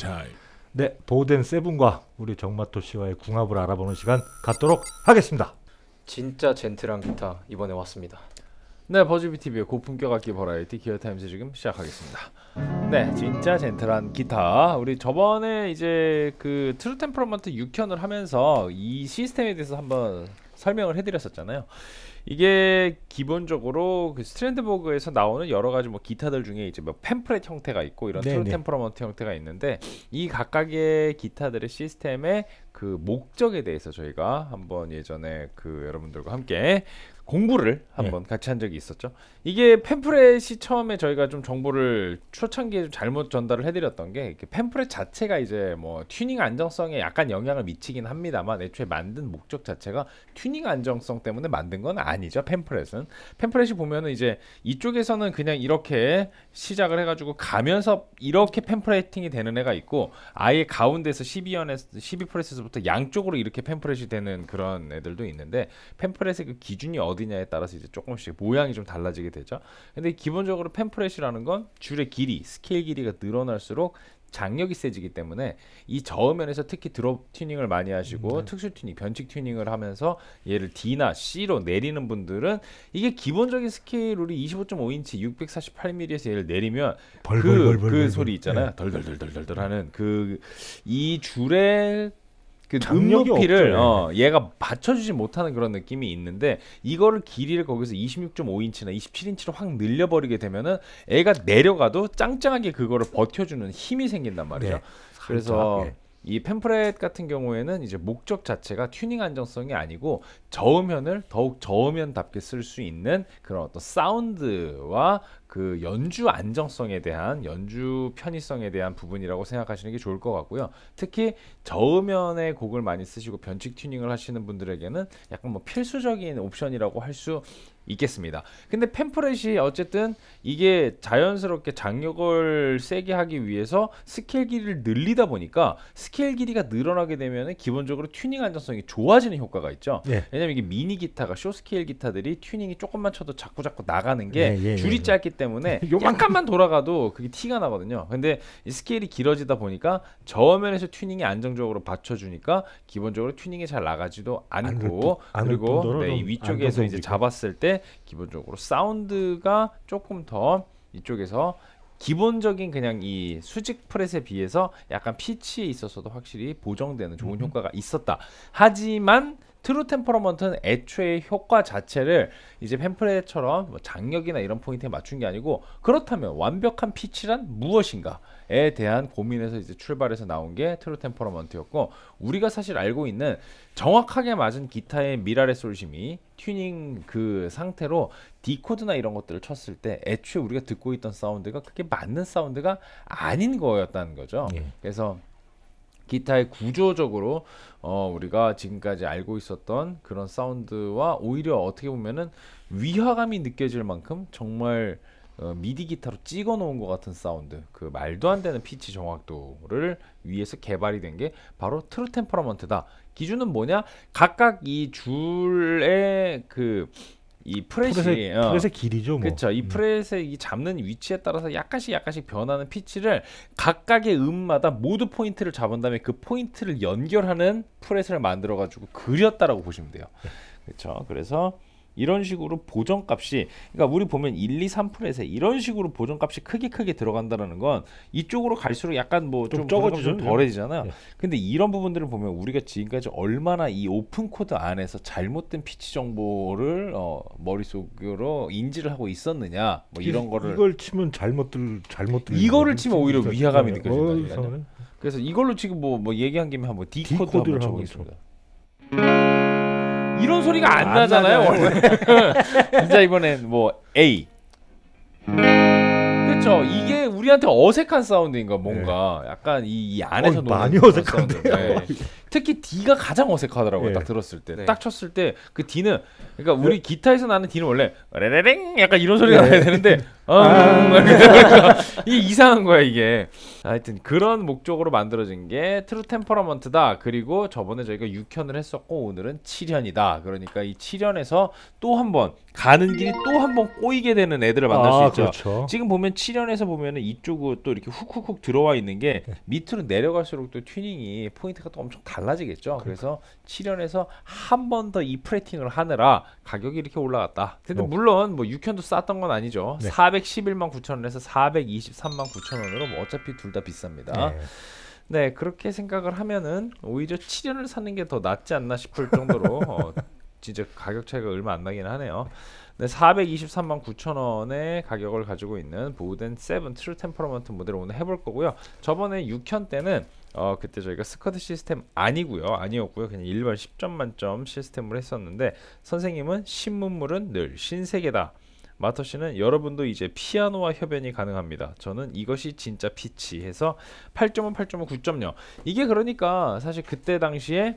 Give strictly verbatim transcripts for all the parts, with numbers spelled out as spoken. GearTimes. 네, 보덴 세븐과 우리 정마토 씨와의 궁합을 알아보는 시간 갖도록 하겠습니다. 진짜 젠틀한 기타 이번에 왔습니다. 네, 버즈비티비의 고품격 악기 버라이티 기어타임즈 지금 시작하겠습니다. 네, 진짜 젠틀한 기타. 우리 저번에 이제 그 트루 템퍼먼트 육 편을 하면서 이 시스템에 대해서 한번 설명을 해드렸었잖아요. 이게 기본적으로 그 스트랜드버그에서 나오는 여러 가지 뭐 기타들 중에 이제 뭐 팸프렛 형태가 있고 이런 트루 템퍼먼트 형태가 있는데, 이 각각의 기타들의 시스템의 그 목적에 대해서 저희가 한번 예전에 그 여러분들과 함께 공부를 한번 네. 같이 한 적이 있었죠. 이게 팸프렛이 처음에 저희가 좀 정보를 초창기에 좀 잘못 전달을 해드렸던 게, 팸프렛 자체가 이제 뭐 튜닝 안정성에 약간 영향을 미치긴 합니다만, 애초에 만든 목적 자체가 튜닝 안정성 때문에 만든 건 아니죠. 팸프렛은 팸프렛이 보면은 이제 이쪽에서는 그냥 이렇게 시작을 해가지고 가면서 이렇게 팸프레팅이 되는 애가 있고, 아예 가운데서 십이 연에서 십이 프레스에서부터 양쪽으로 이렇게 팸프렛이 되는 그런 애들도 있는데, 팸프렛의 그 기준이 어디 냐에 따라서 이제 조금씩 모양이 좀 달라지게 되죠. 근데 기본적으로 팸프렛이라는 건 줄의 길이, 스케일 길이가 늘어날수록 장력이 세지기 때문에, 이 저음면에서 특히 드롭 튜닝을 많이 하시고 네. 특수 튜닝, 변칙 튜닝을 하면서 얘를 D나 C로 내리는 분들은, 이게 기본적인 스케일이 이십오 점 오 인치 육백사십팔 밀리미터에서 얘를 내리면 벌, 그, 벌, 벌, 벌, 그 벌, 소리 있잖아요. 덜덜덜덜덜 네. 하는 그 이 줄의 그 음높이를 어, 얘가 받쳐주지 못하는 그런 느낌이 있는데, 이거를 길이를 거기서 이십육 점 오 인치나 이십칠 인치로 확 늘려버리게 되면은 애가 내려가도 짱짱하게 그거를 버텨주는 힘이 생긴단 말이죠. 네. 그래서 네. 이 팸프렛 같은 경우에는 이제 목적 자체가 튜닝 안정성이 아니고 저음현을 더욱 저음현답게 쓸 수 있는 그런 어떤 사운드와 그 연주 안정성에 대한, 연주 편의성에 대한 부분이라고 생각하시는 게 좋을 것 같고요. 특히 저음연의 곡을 많이 쓰시고 변칙 튜닝을 하시는 분들에게는 약간 뭐 필수적인 옵션이라고 할 수 있겠습니다. 근데 팸프렛이 어쨌든 이게 자연스럽게 장력을 세게 하기 위해서 스케일 길이를 늘리다 보니까, 스케일 길이가 늘어나게 되면 기본적으로 튜닝 안정성이 좋아지는 효과가 있죠. 예. 왜냐면 이게 미니 기타가, 쇼스케일 기타들이 튜닝이 조금만 쳐도 자꾸 자꾸 나가는 게 예, 예, 줄이 예. 짧기 때문에 약간만 돌아가도 그게 티가 나거든요. 근데 이 스케일이 길어지다 보니까 저음면에서 튜닝이 안정적으로 받쳐주니까 기본적으로 튜닝이 잘 나가지도 않고, 안 그리고 안 네, 이 위쪽에서 이제 잡았을 때 기본적으로 사운드가 조금 더 이쪽에서 기본적인 그냥 이 수직 프렛에 비해서 약간 피치에 있어서도 확실히 보정되는 좋은 음. 효과가 있었다. 하지만 트루 템퍼러먼트는 애초에 효과 자체를 이제 팸프렛처럼 뭐 장력이나 이런 포인트에 맞춘 게 아니고, 그렇다면 완벽한 피치란 무엇인가에 대한 고민에서 이제 출발해서 나온 게 트루 템퍼러먼트였고, 우리가 사실 알고 있는 정확하게 맞은 기타의 미라레 솔심이 튜닝 그 상태로 디코드나 이런 것들을 쳤을 때 애초에 우리가 듣고 있던 사운드가 그게 맞는 사운드가 아닌 거였다는 거죠. 예. 그래서 기타의 구조적으로 어, 우리가 지금까지 알고 있었던 그런 사운드와 오히려 어떻게 보면은 위화감이 느껴질 만큼 정말 어, 미디 기타로 찍어 놓은 것 같은 사운드, 그 말도 안 되는 피치 정확도를 위해서 개발이 된 게 바로 트루 템퍼러먼트다. 기준은 뭐냐? 각각 이 줄의 그 이 프렛이 프레세, 어, 프렛의 길이죠. 뭐. 그렇죠. 이 프렛의 이 잡는 위치에 따라서 약간씩 약간씩 변하는 피치를 각각의 음마다 모두 포인트를 잡은 다음에 그 포인트를 연결하는 프렛을 만들어 가지고 그렸다라고 보시면 돼요. 그렇죠. 그래서 이런 식으로 보정값이, 그러니까 우리 보면 일, 이, 삼 프렛에 이런 식으로 보정값이 크게 크게 들어간다는 건 이쪽으로 갈수록 약간 뭐 좀 적어지죠, 덜해지잖아요. 네. 근데 이런 부분들을 보면 우리가 지금까지 얼마나 이 오픈 코드 안에서 잘못된 피치 정보를 어, 머릿속으로 인지를 하고 있었느냐, 뭐 이런 거를 이걸 치면 잘못들 잘못들 이거를 치면 오히려 위화감이 느껴진다니까요. 그래서 이걸로 지금 뭐 뭐 얘기한 김에 한번 디코드 한번 쳐보겠습니다. 이런 소리가 안, 안 나잖아요, 나잖아요 원래. 진짜 이번엔 뭐 A. 그렇죠. 이게 우리한테 어색한 사운드인가 뭔가. 네. 약간 이, 이 안에서 노는 많이 어색한데. 네. 특히 D가 가장 어색하더라고요. 네. 딱 들었을 때, 네. 딱 쳤을 때 그 D는, 그러니까 우리 네. 기타에서 나는 D는 원래 레레랭 약간 이런 소리가 네. 나야 되는데 어, 이게 이상한 거야 이게. 하여튼 그런 목적으로 만들어진 게 트루 템퍼러먼트다. 그리고 저번에 저희가 육 현을 했었고 오늘은 칠 현이다. 그러니까 이 칠 현에서 또 한 번 가는 길이 또 한 번 꼬이게 되는 애들을 만날 아, 수 있죠. 그렇죠. 지금 보면 칠 현에서 보면은 이쪽으로 또 이렇게 훅훅훅 들어와 있는 게 밑으로 내려갈수록 또 튜닝이 포인트가 또 엄청 달라지겠죠. 그러니까. 그래서 칠 현에서 한 번 더 이 프레팅을 하느라 가격이 이렇게 올라갔다. 근데 어. 물론 뭐 육 현도 쌌던 건 아니죠. 네. 사백십일만 구천 원에서 사백이십삼만 구천 원으로 뭐 어차피 둘 다 비쌉니다. 네. 네, 그렇게 생각을 하면은 오히려 칠 현을 사는 게 더 낫지 않나 싶을 정도로 어, 진짜 가격 차이가 얼마 안 나긴 하네요. 네, 사백이십삼만 구천 원의 가격을 가지고 있는 보덴 칠 트루 템퍼러먼트 모델을 오늘 해볼 거고요. 저번에 육 현 때는 어 그때 저희가 스쿼드 시스템 아니고요 아니었고요 그냥 일반 십 점 만점 시스템을 했었는데, 선생님은 신문물은 늘 신세계다, 마터씨는 여러분도 이제 피아노와 협연이 가능합니다, 저는 이것이 진짜 피치 해서 팔 점 오, 팔 점 오, 구 점 영. 이게 그러니까 사실 그때 당시에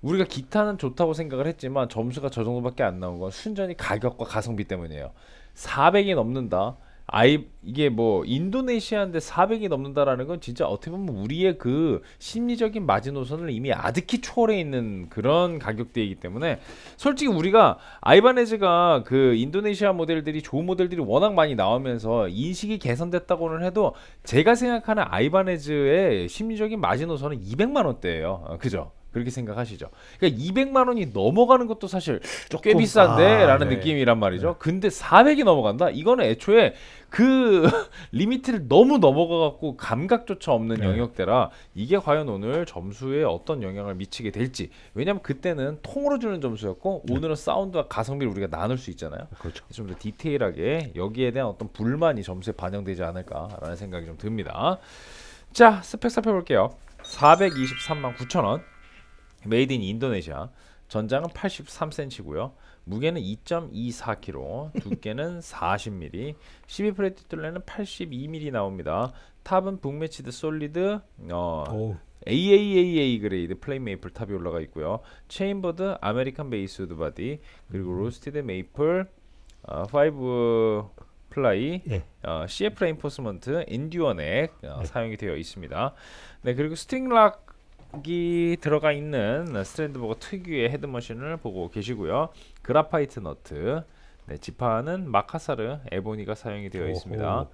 우리가 기타는 좋다고 생각을 했지만 점수가 저 정도밖에 안 나온 건 순전히 가격과 가성비 때문이에요. 사백이 넘는다, 아이 이게 뭐 인도네시아인데 사백이 넘는다라는 건 진짜 어떻게 보면 우리의 그 심리적인 마지노선을 이미 아득히 초월해 있는 그런 가격대이기 때문에, 솔직히 우리가 아이바네즈가 그 인도네시아 모델들이 좋은 모델들이 워낙 많이 나오면서 인식이 개선됐다고는 해도 제가 생각하는 아이바네즈의 심리적인 마지노선은 이백만 원대예요. 그죠? 그렇게 생각하시죠. 그러니까 이백만 원이 넘어가는 것도 사실 조금, 꽤 비싼데? 아, 라는 네. 느낌이란 말이죠. 네. 근데 사백이 넘어간다? 이거는 애초에 그 리미트를 너무 넘어가갖고 감각조차 없는 네. 영역대라 이게 과연 오늘 점수에 어떤 영향을 미치게 될지. 왜냐면 그때는 통으로 주는 점수였고 네. 오늘은 사운드와 가성비를 우리가 나눌 수 있잖아요. 그렇죠. 좀 더 디테일하게 여기에 대한 어떤 불만이 점수에 반영되지 않을까라는 생각이 좀 듭니다. 자, 스펙 살펴볼게요. 사백이십삼만 구천 원, 메이드 인 인도네시아, 전장은 팔십삼 센티미터고요 무게는 이 점 이사 킬로그램, 두께는 사십 밀리미터, 십이 플레이트 뚫레는 팔십이 밀리미터 나옵니다. 탑은 북매치드 솔리드 어, 에이 에이 에이 에이 그레이드 플레인 메이플 탑이 올라가 있고요. 체인보드 아메리칸 베이스우드 바디, 그리고 로스티드 메이플 어, 오 플라이, 네. 어, 씨에프 레인포스먼트, 인듀어 넥 어, 네. 사용이 되어 있습니다. 네, 그리고 스팅락 이 들어가 있는 스트랜드버거 특유의 헤드머신을 보고 계시고요. 그라파이트 너트, 네, 지판은 마카사르 에보니가 사용이 되어 오호. 있습니다.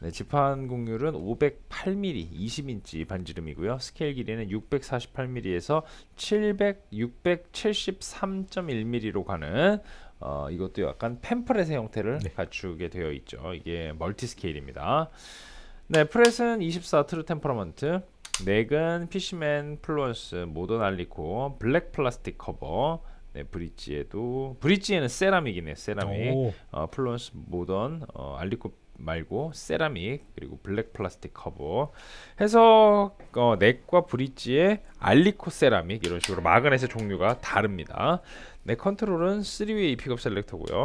네, 지판 곡률은 오백팔 밀리미터 이십 인치 반지름이고요. 스케일 길이는 육백사십팔 밀리미터에서 육백칠십삼 점 일 밀리미터로 가는 어, 이것도 약간 팸프렛의 형태를 네. 갖추게 되어 있죠. 이게 멀티 스케일입니다. 네, 프렛은 이십사 트루 템퍼러먼트, 넥은 피시맨 플루언스 모던 알리코 블랙 플라스틱 커버, 네, 브릿지에도 브릿지에는 세라믹이네. 세라믹 어, 플루언스 모던 어, 알리코 말고 세라믹, 그리고 블랙 플라스틱 커버 해서 어, 넥과 브릿지에 알리코 세라믹 이런 식으로 마그넷의 종류가 다릅니다. 네, 컨트롤은 쓰리 웨이 픽업 셀렉터고요.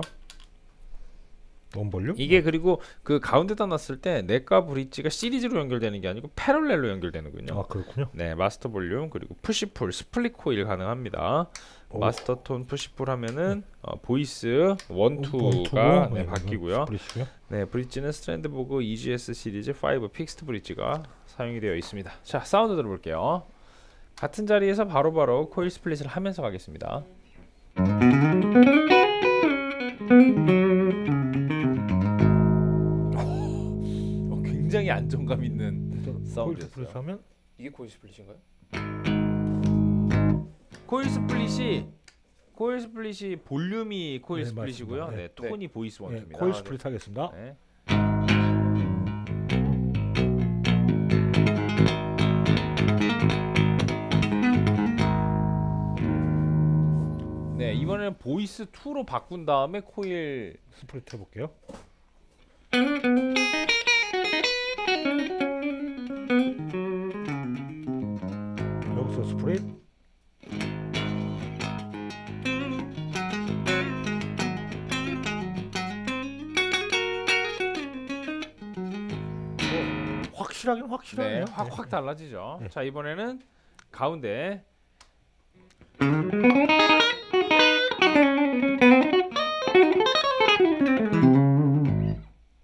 넘볼륨? 이게 그리고 그 가운데다 놨을 때 넥과 브릿지가 시리즈로 연결되는 게 아니고 패럴렐로 연결되는군요. 아, 그렇군요. 네, 마스터 볼륨, 그리고 푸시풀, 스플릿 코일 가능합니다. 오. 마스터 톤 푸시풀 하면은 네. 어, 보이스 일, 이가 네, 네, 바뀌고요. 스프릿이고요. 네, 브릿지는 스트랜드버그 이지에스 시리즈 오 픽스트 브릿지가 사용이 되어 있습니다. 자, 사운드 들어볼게요. 같은 자리에서 바로바로 바로 코일 스플릿을 하면서 가겠습니다. 굉장히 안정감 있는 사운드였어요. 이게 코일 스플릿인가요? 코일 스플릿이 코일 스플릿이 볼륨이 코일 네, 스플릿이고요. 네, 네, 톤이 네. 보이스 원투입니다. 네, 코일 스플릿 하겠습니다. 네. 네, 이번에는 보이스 이로 바꾼 다음에 코일 스플릿 해볼게요. 스프릿. 확실하긴 확실하네요. 네, 확, 확 달라지죠. 네. 자, 이번에는 가운데.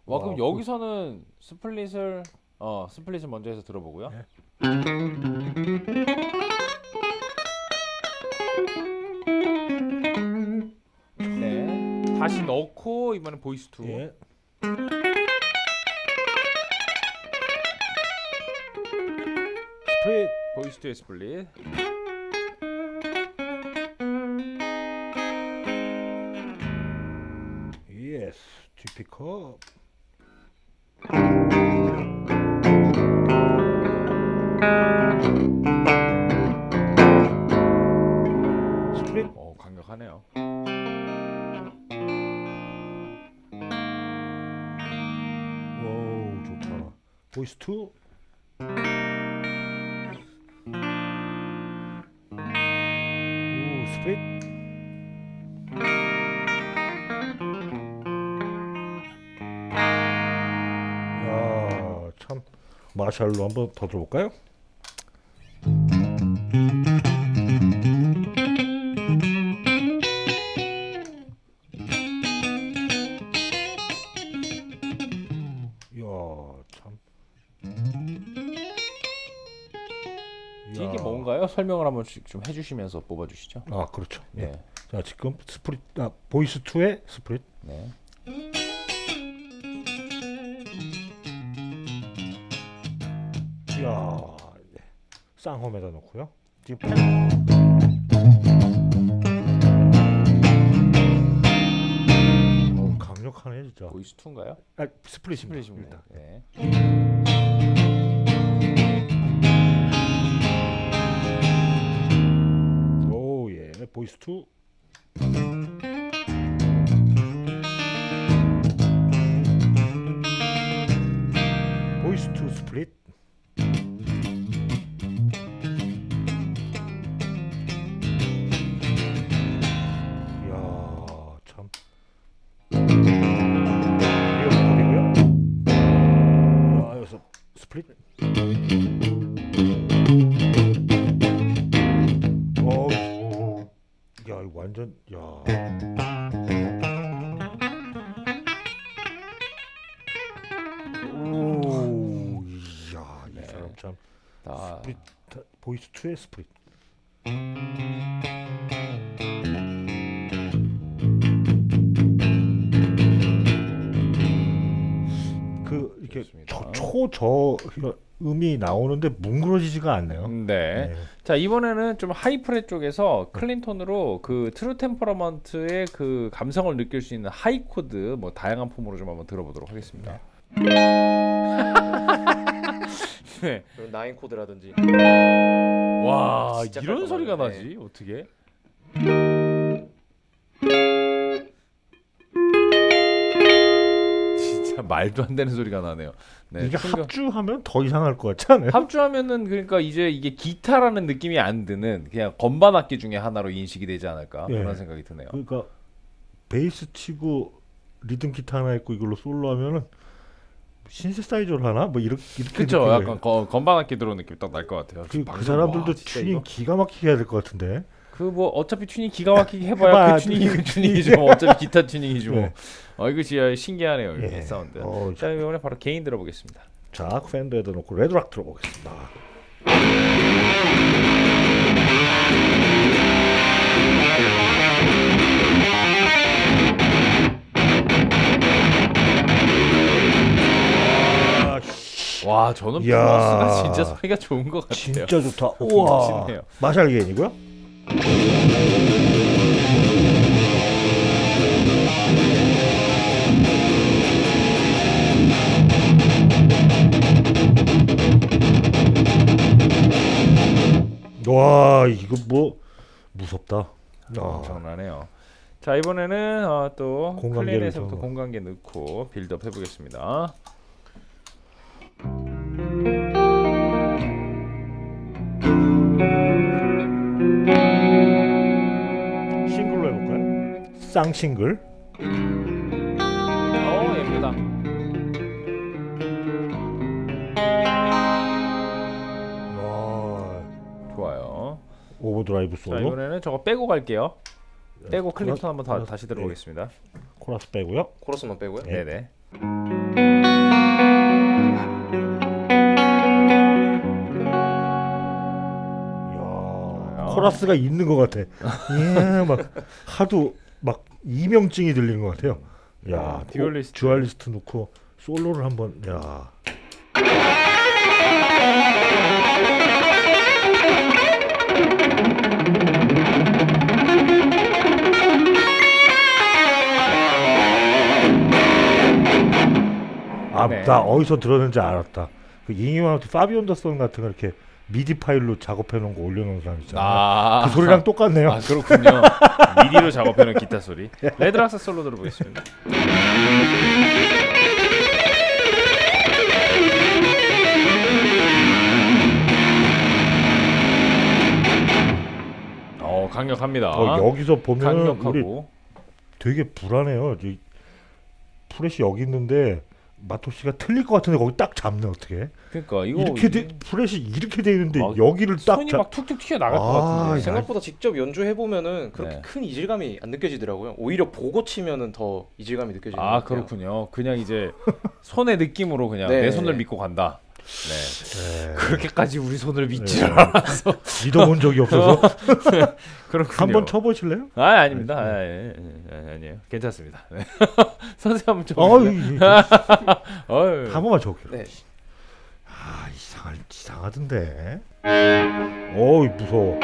와, 여기서는 스플릿을 어 스플릿을 먼저 해서 들어보고요. 네. 네. 다시 넣고 이번엔 보이스 투. 네. 스플릿 보이스 투의 스플릿. 예스 뒷픽업. 스플릿. 어 강력하네요. 와우 좋다. 보이스 투. 오 스플릿. 마샬로 한번 더 들어볼까요? 이야 참 이게 뭔가요? 설명을 한번 좀 해주시면서 뽑아주시죠. 아 그렇죠. 네. 네. 자 지금 스프릿 아 보이스 투의 스프릿. 네. 이야, 네. 쌍홈에다 놓고요. 지금 어, 강력하네 진짜. 보이스 투인가요? 아, 스플릿입니다. 스플릿입니다. 네. 네. 오 예, 보이스 투. 보이스 투 스플릿. 완전 야. 오, 야, 이 사람 참. 아. 스프릿 보이스 투의 스프릿. 그 이렇게 초저 음이 나오는데 뭉그러지지가 않네요. 네. 네. 자 이번에는 좀 하이프렛 쪽에서 클린톤으로 그 트루 템퍼러먼트의 그 감성을 느낄 수 있는 하이 코드 뭐 다양한 폼으로 좀 한번 들어보도록 하겠습니다. 네. 나인 코드라든지. 와 이런 소리가 네. 나지 어떻게? 말도 안 되는 소리가 나네요. 네, 이게 그러니까 합주하면 더 이상할 것 같지 않아요? 합주하면은 그러니까 이제 이게 기타라는 느낌이 안 드는 그냥 건반 악기 중에 하나로 인식이 되지 않을까 예. 그런 생각이 드네요. 그러니까 베이스 치고 리듬 기타 하나 있고 이걸로 솔로 하면은 신세사이저를 하나? 뭐 이렇게 이렇게 그쵸? 약간 거, 건반 악기 들어오는 느낌이 딱 날 것 같아요. 그, 그 사람들도 튜닝 기가 막히게 해야 될 것 같은데 그 뭐 어차피 튜닝 기가 막히게 해봐야 그 튜닝이 그 튜닝이죠. 어차피 기타 튜닝이죠. 네. 어 이거 진짜 신기하네요. 이 네. 사운드. 어, 자 이번에 바로 개인 들어보겠습니다. 자 팬더에다 놓고 레드락 들어보겠습니다. 와 저는 플러스가 진짜 소리가 좋은 것 같아요. 진짜 좋다. 우와. 멋있네요. 마샬 개인이고요. 와 이거 뭐 무섭다. 아, 장난해요. 자 이번에는 어, 또 클린에서부터 공간계 넣고 빌드업 해보겠습니다. 쌍싱글. 어 예쁘다. 와 좋아요. 오버드라이브 솔로. 자 이번에는 저거 빼고 갈게요. 네, 빼고 클린턴 한번 다, 다시 들어보겠습니다. 네. 코러스 빼고요. 코러스만 빼고요. 네. 네네. 코러스가 있는 것 같아. 예, 막 하도 막 이명증이 들린 것 같아요. 야, 듀얼리스트. 듀얼리스트 놓고 솔로를 한번. 야. 아, 네. 나 어디서 들었는지 알았다. 그 잉유한테 파비 언더슨 같은 거 이렇게 미디 파일로 작업해 놓은 거 올려놓은 사람 있잖아. 아 그 소리랑 똑같네요. 아, 그렇군요. 미디로 작업해 놓은 기타 소리. 레드락스 솔로 들어보겠습니다. 어, 강력합니다. 어, 여기서 보면 우리 되게 불안해요. 프렛이 여기 있는데 마토 씨가 틀릴 것 같은데 거기 딱 잡네. 어떻게? 그러니까 이거 이렇게 돼, 프렛이 이렇게 돼 있는데 막, 여기를 딱 손이 잡... 막 툭툭 튀어 나갈 아, 것 같은데. 생각보다 직접 연주해 보면은 그렇게 네. 큰 이질감이 안 느껴지더라고요. 오히려 보고 치면은 더 이질감이 느껴지는. 아, 그렇군요. 그냥 이제 손의 느낌으로 그냥 네, 내 손을 네. 믿고 간다. 네. 네. 그렇게까지 우리 손을 믿지를 네. 않아서 믿어본 적이 없어서. 그렇군요. 한번 쳐보실래요? 아, 아닙니다. 네. 아, 예, 예, 예, 아니에요. 괜찮습니다. 네. 선생님 한번 쳐보실래요? 어이, 한 번만 쳐볼게요. 네. 아, 이상하, 이상하던데. 어이, 무서워.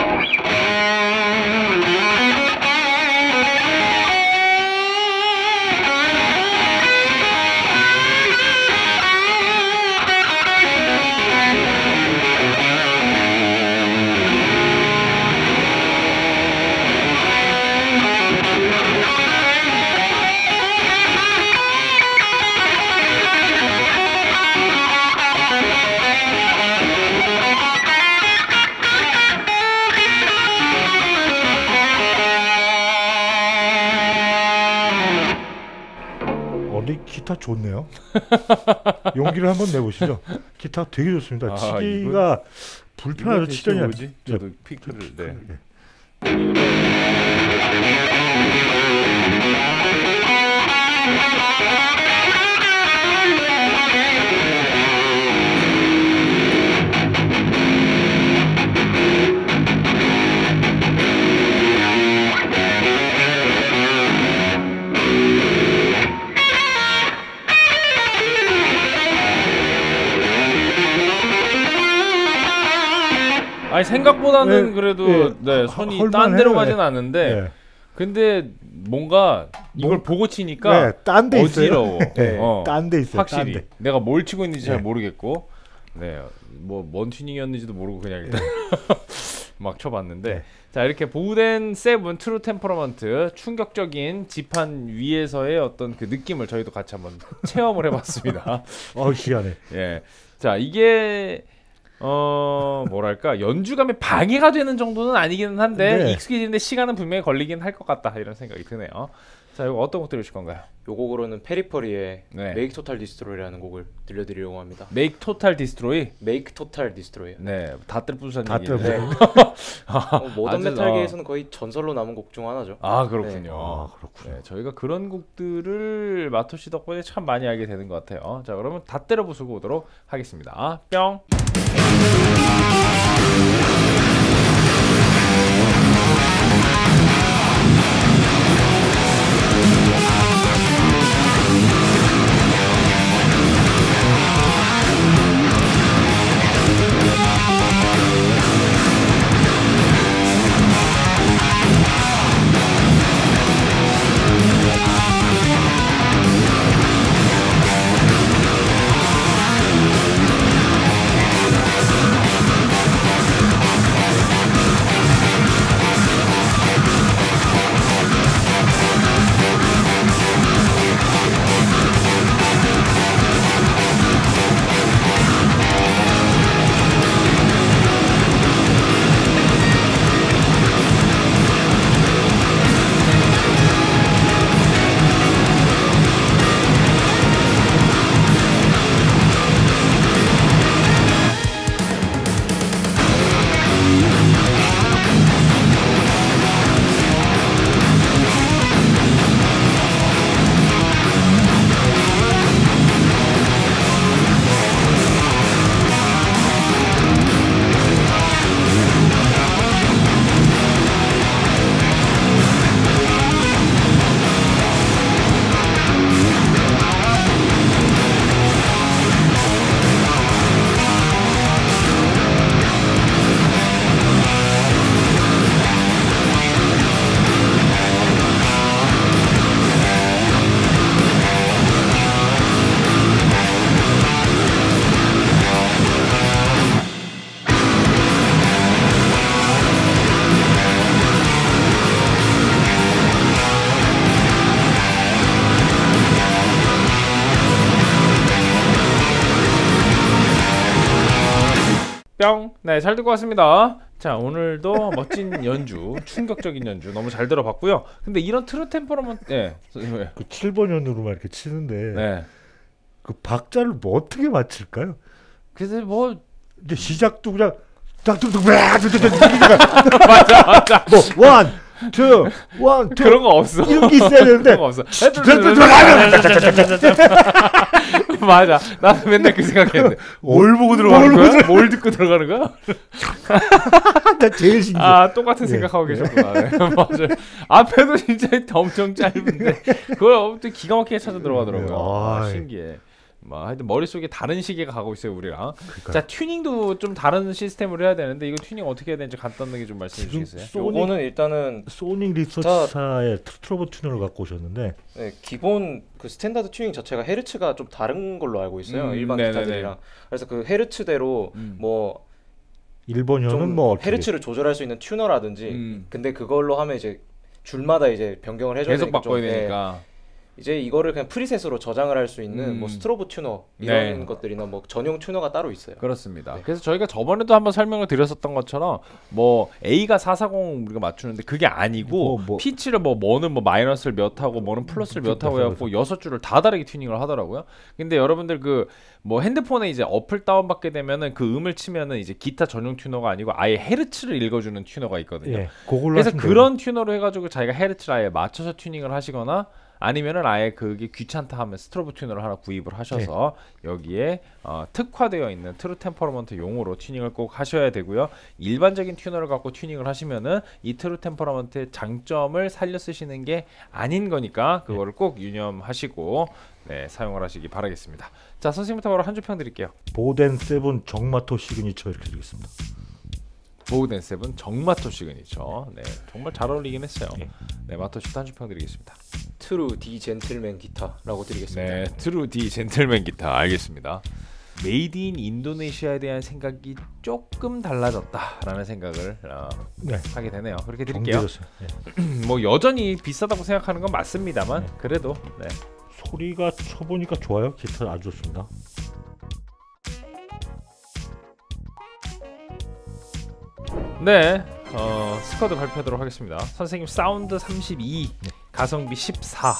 기타 좋네요. 용기를 한번 내보시죠. 기타 되게 좋습니다. 아, 치기가 이거, 불편하죠. 치전이 뭐지? 저도 피크를. 네. 네. 아니 생각보다는 네, 그래도 네, 네, 손이 하, 딴 데로 가진 않는데 네. 근데 뭔가 이걸 뭐, 보고 치니까 네, 딴 데 어지러워. 네, 어, 딴 데 있어요. 확실히 딴 데. 내가 뭘 치고 있는지 네. 잘 모르겠고 네, 뭐 뭔 튜닝이었는지도 모르고 그냥 일단 네. 막 쳐봤는데 네. 자, 이렇게 보덴 세븐 트루 템퍼러먼트 충격적인 지판 위에서의 어떤 그 느낌을 저희도 같이 한번 체험을 해봤습니다. 어우, 시간에 예, 자 이게 어... 뭐랄까 연주감에 방해가 되는 정도는 아니기는 한데 네. 익숙해지는데 시간은 분명히 걸리긴 할 것 같다 이런 생각이 드네요. 자, 이거 어떤 곡 들으실 건가요? 요 곡으로는 페리퍼리의 네. Make Total Destroy라는 곡을 들려드리려고 합니다. Make Total Destroy? Make Total Destroy. 네, 다들 부수한 얘기인데 모던 메탈계에서는 거의 전설로 남은 곡 중 하나죠. 아, 그렇군요. 네. 아, 그렇군요. 네, 저희가 그런 곡들을 마토씨 덕분에 참 많이 알게 되는 것 같아요. 자, 그러면 다 때려 부수고 오도록 하겠습니다. 뿅! 네, 잘 듣고 왔습니다. 자, 오늘도 멋진 연주, 충격적인 연주 너무 잘 들어봤고요. 근데 이런 트루 템퍼러먼트, 예, 네. 그 칠 번 연으로만 이렇게 치는데, 네, 그 박자를 뭐 어떻게 맞출까요? 그래서 뭐 이제 시작도 그냥 짝뚝뚝 맞아 맞아. 뭐 원, 투, 원, 투 그런 거 없어. 이런 게 있어야 되는데. 맞아. 나도 맨날 그 생각했는데. 뭘 보고 들어가는 거야? 뭘 듣고 들어가는 거야? 나 제일 신기해. 아, 똑같은 생각하고 계셨구나. 맞아. 앞에도 진짜 엄청 짧은데 그걸 아무튼 기가 막히게 찾아 들어가더라고요. 신기해. 막 하여튼 머릿속에 다른 시계가 가고 있어요, 우리랑. 그러니까요. 자, 튜닝도 좀 다른 시스템으로 해야 되는데 이거 튜닝 어떻게 해야 되는지 간단하게 좀 말씀해 주시겠어요? 요거는 일단은 소닉 리서치사의 트러블 튜너를 갖고 오셨는데, 네, 기본 그 스탠다드 튜닝 자체가 헤르츠가 좀 다른 걸로 알고 있어요. 음, 일반 네네네. 기타들이랑. 그래서 그 헤르츠대로 음. 뭐 일본 연은 뭐 헤르츠를 조절할 수 있는 튜너라든지 음. 근데 그걸로 하면 이제 줄마다 이제 변경을 해줘야 되니까 계속 바꿔야 되니까 이제 이거를 그냥 프리셋으로 저장을 할 수 있는 음. 뭐 스트로브 튜너 이런 네. 것들이나 뭐 전용 튜너가 따로 있어요. 그렇습니다. 네. 그래서 저희가 저번에도 한번 설명을 드렸었던 것처럼 뭐 A가 사백사십 우리가 맞추는데 그게 아니고 뭐, 뭐. 피치를 뭐 뭐는 뭐 마이너스를 몇 하고 뭐는 플러스를 몇 하고 해갖고 여섯 줄을 다 다르게 튜닝을 하더라고요. 근데 여러분들 그 뭐 핸드폰에 이제 어플 다운받게 되면은 그 음을 치면은 이제 기타 전용 튜너가 아니고 아예 헤르츠를 읽어주는 튜너가 있거든요. 예, 그래서 그런 튜너로 해가지고 자기가 헤르츠를 아예 맞춰서 튜닝을 하시거나 아니면은 아예 그게 귀찮다 하면 스트로브 튜너를 하나 구입을 하셔서 네. 여기에 어, 특화되어 있는 트루 템퍼러먼트 용으로 튜닝을 꼭 하셔야 되고요. 일반적인 튜너를 갖고 튜닝을 하시면은 이 트루 템퍼러먼트의 장점을 살려 쓰시는 게 아닌 거니까 그거를 네. 꼭 유념하시고 네, 사용을 하시기 바라겠습니다. 자, 선생님부터 바로 한 줄 평 드릴게요. 보덴 세븐 정마토 시그니처 이렇게 드리겠습니다. 보덴 세븐 정마토 시그니처. 네, 정말 잘 어울리긴 했어요. 네, 마토씨도 한 줄 평 드리겠습니다. 트루 디 젠틀맨 기타라고 드리겠습니다. 네, 트루 디 젠틀맨 기타 알겠습니다. 메이드 인 인도네시아에 대한 생각이 조금 달라졌다라는 생각을 어, 네. 하게 되네요. 그렇게 드릴게요. 네. 뭐 여전히 비싸다고 생각하는 건 맞습니다만 네. 그래도 네. 소리가 쳐보니까 좋아요. 기타 아주 좋습니다. 네, 어, 스쿼드 발표하도록 하겠습니다. 선생님 사운드 삼십이, 네. 가성비 십사,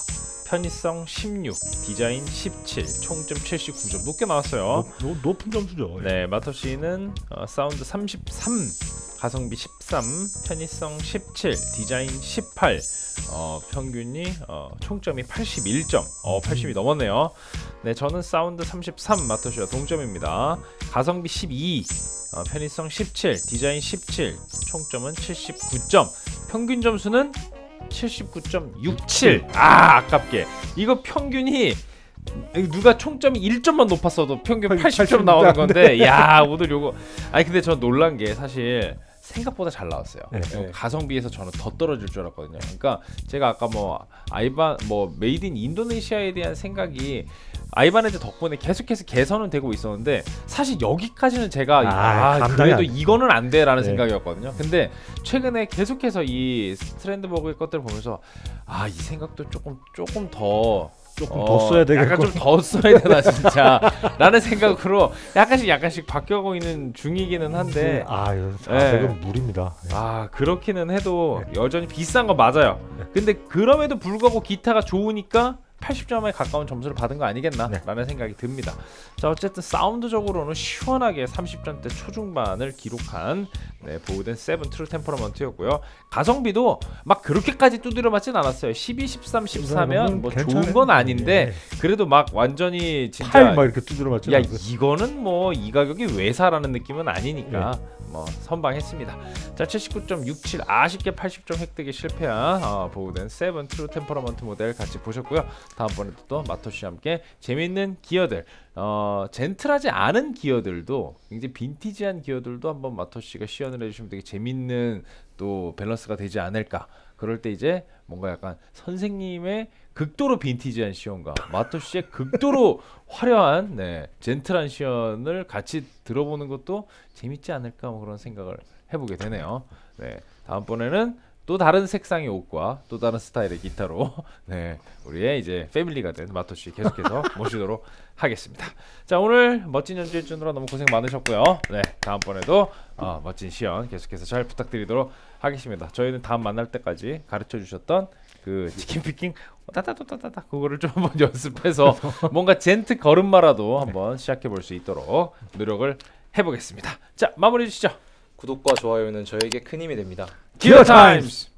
편의성 십육, 디자인 십칠, 총점 칠십구 점. 높게 나왔어요. 높, 높, 높은 점수죠. 네, 마토씨는 어, 사운드 삼십삼, 가성비 십삼, 편의성 십칠, 디자인 십팔, 어, 평균이 어, 총점이 팔십일 점. 어, 팔십이 넘었네요. 네, 저는 사운드 삼십삼, 마토씨와 동점입니다. 가성비 십이, 어, 편의성 십칠, 디자인 십칠, 총점은 칠십구 점. 평균 점수는 칠십구 점 육칠. 아, 아깝게. 이거 평균이 누가 총점이 일 점만 높았어도 평균 팔십 점 나오는 건데 야, 오늘 요거 아니 근데 전 놀란 게 사실 생각보다 잘 나왔어요. 네. 가성비에서 저는 더 떨어질 줄 알았거든요. 그러니까 제가 아까 뭐 아이바 뭐 메이드 인 인도네시아에 대한 생각이 아이바네즈 덕분에 계속해서 개선은 되고 있었는데 사실 여기까지는 제가 아, 아 그래도 안 이거는 안 돼라는 네. 생각이었거든요. 근데 최근에 계속해서 이 스트랜드버그의 것들을 보면서 아, 이 생각도 조금 조금 더 조금 어, 더 써야 되겠고 약간 좀 더 써야 되나 진짜 라는 생각으로 약간씩 약간씩 바뀌어가고 있는 중이기는 한데 아, 이건 네. 무리입니다. 네. 아, 그렇기는 해도 네. 여전히 비싼 건 맞아요. 네. 근데 그럼에도 불구하고 기타가 좋으니까 팔십 점에 가까운 점수를 받은 거 아니겠나 네. 라는 생각이 듭니다. 자, 어쨌든 사운드적으로는 시원하게 삼십 점대 초중반을 기록한 네, 보우덴 세븐 트루 템퍼러먼트였고요. 가성비도 막 그렇게까지 두드려 맞진 않았어요. 십이, 십삼, 십사면 뭐 괜찮은... 좋은 건 아닌데 그래도 막 완전히 진짜 팔 막 이렇게 두드려 맞지 않았어요. 이거는 뭐 이 가격이 왜 사라는 느낌은 아니니까 네. 뭐 선방했습니다. 자, 칠십구 점 육칠. 아쉽게 팔십 점 획득에 실패한 어, 보우덴 세븐 트루 템퍼러먼트 모델 같이 보셨고요. 다음번에도 또 마토씨와 함께 재밌는 기어들 어, 젠틀하지 않은 기어들도 굉장히 빈티지한 기어들도 한번 마토씨가 시연을 해주시면 되게 재밌는 또 밸런스가 되지 않을까. 그럴 때 이제 뭔가 약간 선생님의 극도로 빈티지한 시연과 마토씨의 극도로 화려한 네, 젠틀한 시연을 같이 들어보는 것도 재밌지 않을까 뭐 그런 생각을 해보게 되네요. 네, 다음번에는 또 다른 색상의 옷과 또 다른 스타일의 기타로 네, 우리의 이제 패밀리가 된 마토씨 계속해서 모시도록 하겠습니다. 자, 오늘 멋진 연주해주느라 너무 고생 많으셨고요. 네, 다음번에도 어, 멋진 시연 계속해서 잘 부탁드리도록 하겠습니다. 저희는 다음 만날 때까지 가르쳐주셨던 그 치킨 피킹 따따따따따 그거를 좀 한번 연습해서 뭔가 젠트 걸음마라도 한번 시작해볼 수 있도록 노력을 해보겠습니다. 자, 마무리해 주시죠. 구독과 좋아요는 저에게 큰 힘이 됩니다. GearTimes!